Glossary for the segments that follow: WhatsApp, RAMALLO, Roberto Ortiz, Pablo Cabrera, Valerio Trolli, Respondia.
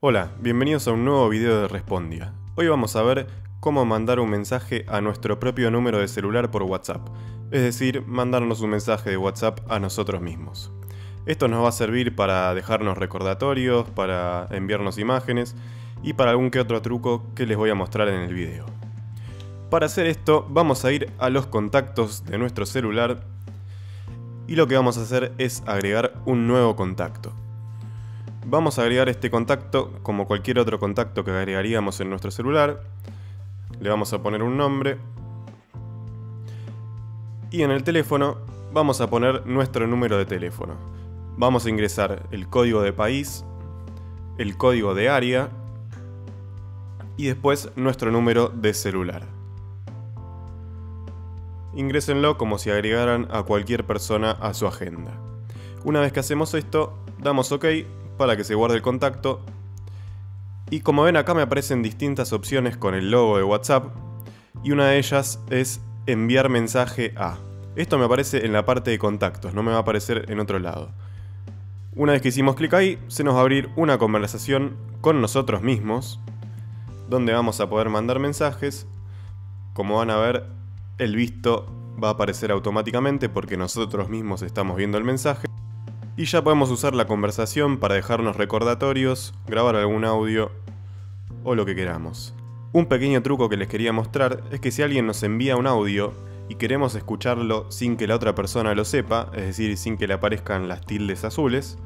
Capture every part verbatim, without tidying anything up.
Hola, bienvenidos a un nuevo video de Respondia. Hoy vamos a ver cómo mandar un mensaje a nuestro propio número de celular por WhatsApp, es decir, mandarnos un mensaje de WhatsApp a nosotros mismos. Esto nos va a servir para dejarnos recordatorios, para enviarnos imágenes y para algún que otro truco que les voy a mostrar en el video. Para hacer esto vamos a ir a los contactos de nuestro celular y lo que vamos a hacer es agregar un nuevo contacto. Vamos a agregar este contacto como cualquier otro contacto que agregaríamos en nuestro celular. Le vamos a poner un nombre. Y en el teléfono vamos a poner nuestro número de teléfono. Vamos a ingresar el código de país, el código de área y después nuestro número de celular. Ingrésenlo como si agregaran a cualquier persona a su agenda. Una vez que hacemos esto, damos OK para que se guarde el contacto. Y como ven, acá me aparecen distintas opciones con el logo de WhatsApp. Y una de ellas es enviar mensaje a. Esto me aparece en la parte de contactos, no me va a aparecer en otro lado. Una vez que hicimos clic ahí, se nos va a abrir una conversación con nosotros mismos, donde vamos a poder mandar mensajes. Como van a ver, el visto va a aparecer automáticamente porque nosotros mismos estamos viendo el mensaje. Y ya podemos usar la conversación para dejarnos recordatorios, grabar algún audio o lo que queramos. Un pequeño truco que les quería mostrar es que si alguien nos envía un audio y queremos escucharlo sin que la otra persona lo sepa, es decir, sin que le aparezcan las tildes azules,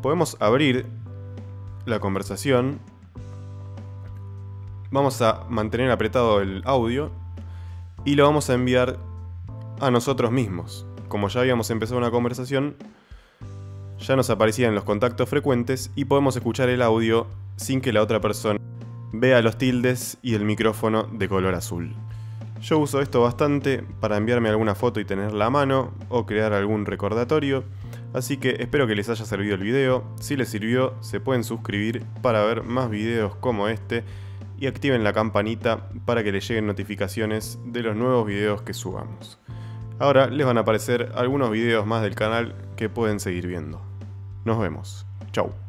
podemos abrir la conversación, vamos a mantener apretado el audio y lo vamos a enviar a nosotros mismos. Como ya habíamos empezado una conversación, ya nos aparecían los contactos frecuentes y podemos escuchar el audio sin que la otra persona vea los tildes y el micrófono de color azul. Yo uso esto bastante para enviarme alguna foto y tenerla a mano o crear algún recordatorio, así que espero que les haya servido el video. Si les sirvió, se pueden suscribir para ver más videos como este y activen la campanita para que les lleguen notificaciones de los nuevos videos que subamos. Ahora les van a aparecer algunos videos más del canal que pueden seguir viendo. Nos vemos. Chau.